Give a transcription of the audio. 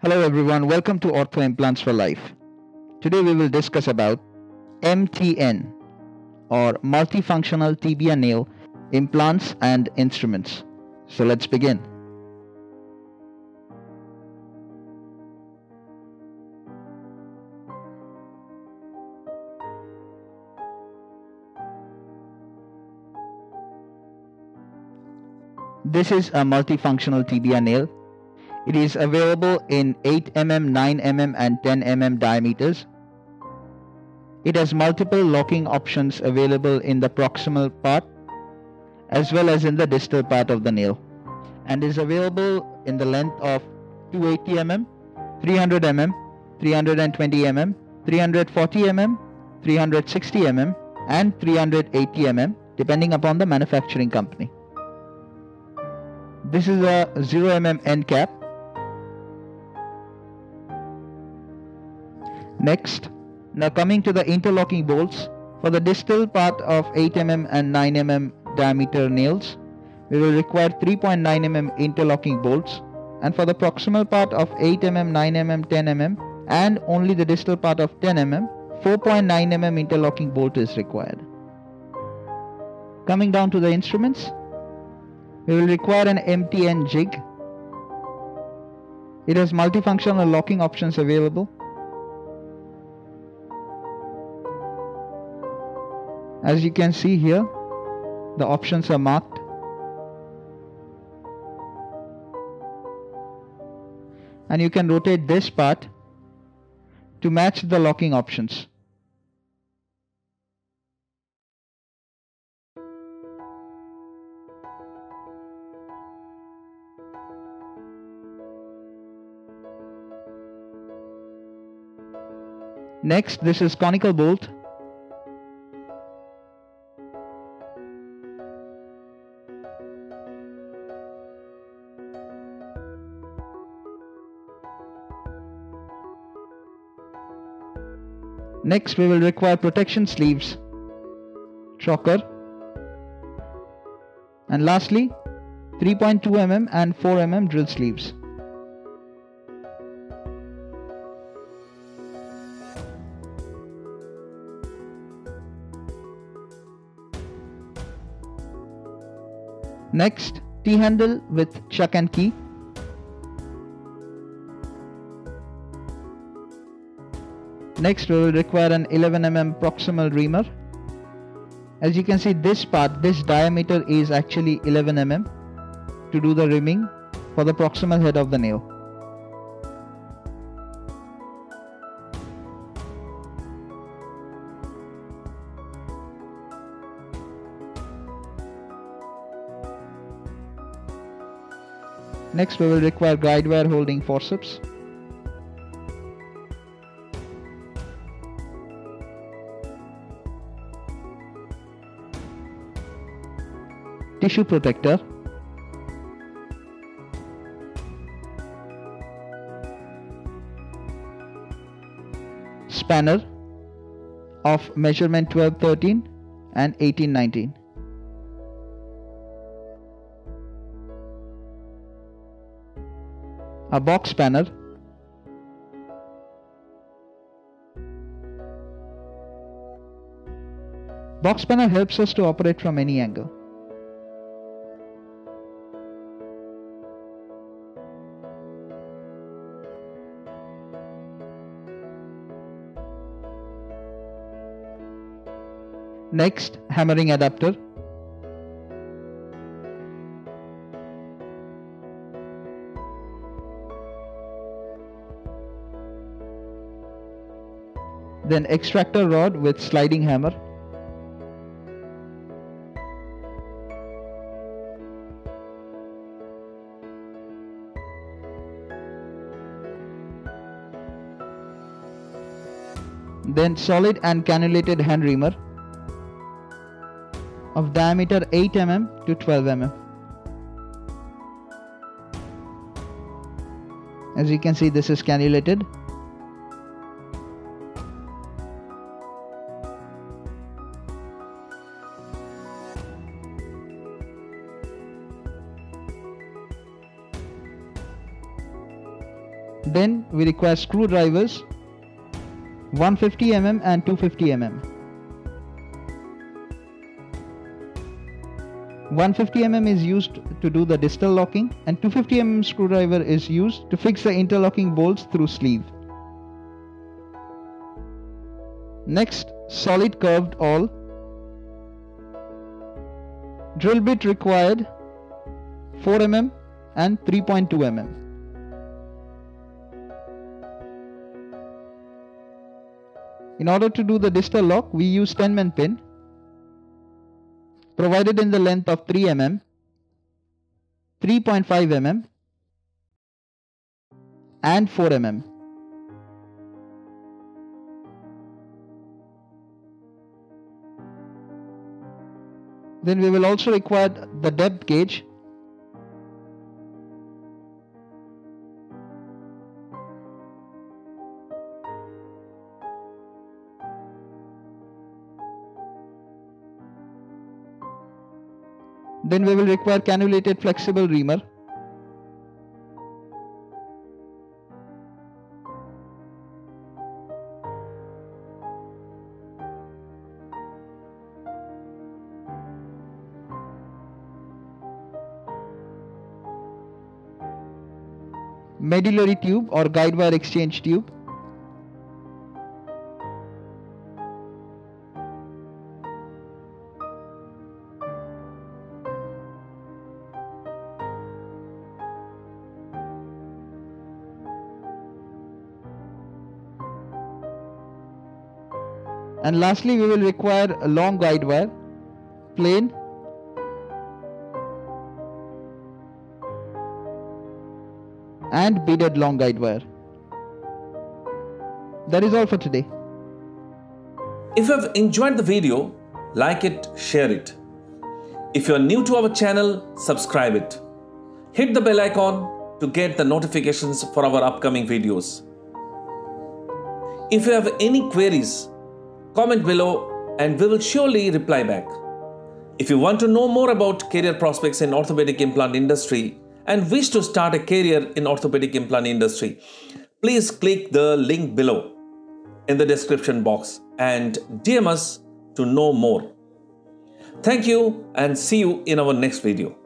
Hello everyone, welcome to Ortho Implants for Life. Today we will discuss about MTN or Multifunctional Tibia Nail implants and instruments. So let's begin. This is a multifunctional tibia nail. It is available in 8mm, 9mm and 10mm diameters. It has multiple locking options available in the proximal part as well as in the distal part of the nail, and is available in the length of 280mm, 300mm, 320mm, 340mm, 360mm and 380mm depending upon the manufacturing company. This is a 0mm end cap. Next, now coming to the interlocking bolts. For the distal part of 8mm and 9mm diameter nails, we will require 3.9mm interlocking bolts, and for the proximal part of 8mm, 9mm, 10mm and only the distal part of 10mm, 4.9mm interlocking bolt is required. Coming down to the instruments, we will require an MTN JIG. It has multifunctional locking options available. As you can see here, the options are marked. And you can rotate this part to match the locking options. Next, this is conical bolt. Next, we will require protection sleeves, choker, and lastly 3.2mm and 4mm drill sleeves. Next, T-handle with chuck and key. Next, we will require an 11mm proximal reamer. As you can see, this part, this diameter is actually 11mm to do the reaming for the proximal head of the nail. Next, we will require guide wire holding forceps. Tissue protector. Spanner of measurement 12-13 and 18-19. A box spanner, helps us to operate from any angle. Next, hammering adapter. Then extractor rod with sliding hammer. Then solid and cannulated hand reamer of diameter 8mm to 12mm. As you can see, this is cannulated. Then we require screwdrivers 150 mm and 250 mm. 150 mm is used to do the distal locking and 250 mm screwdriver is used to fix the interlocking bolts through sleeve. Next, solid curved awl. Drill bit required 4 mm and 3.2 mm. In order to do the distal lock, we use Steinmann pin provided in the length of 3 mm, 3.5 mm and 4 mm. Then we will also require the depth gauge. Then we will require cannulated flexible reamer. Medullary tube or guide wire exchange tube. And lastly, we will require a long guide wire, plain, and beaded long guide wire. That is all for today. If you have enjoyed the video, like it, share it. If you are new to our channel, subscribe it. Hit the bell icon to get the notifications for our upcoming videos. If you have any queries, comment below and we will surely reply back. If you want to know more about career prospects in orthopedic implant industry and wish to start a career in orthopedic implant industry, please click the link below in the description box and DM us to know more. Thank you and see you in our next video.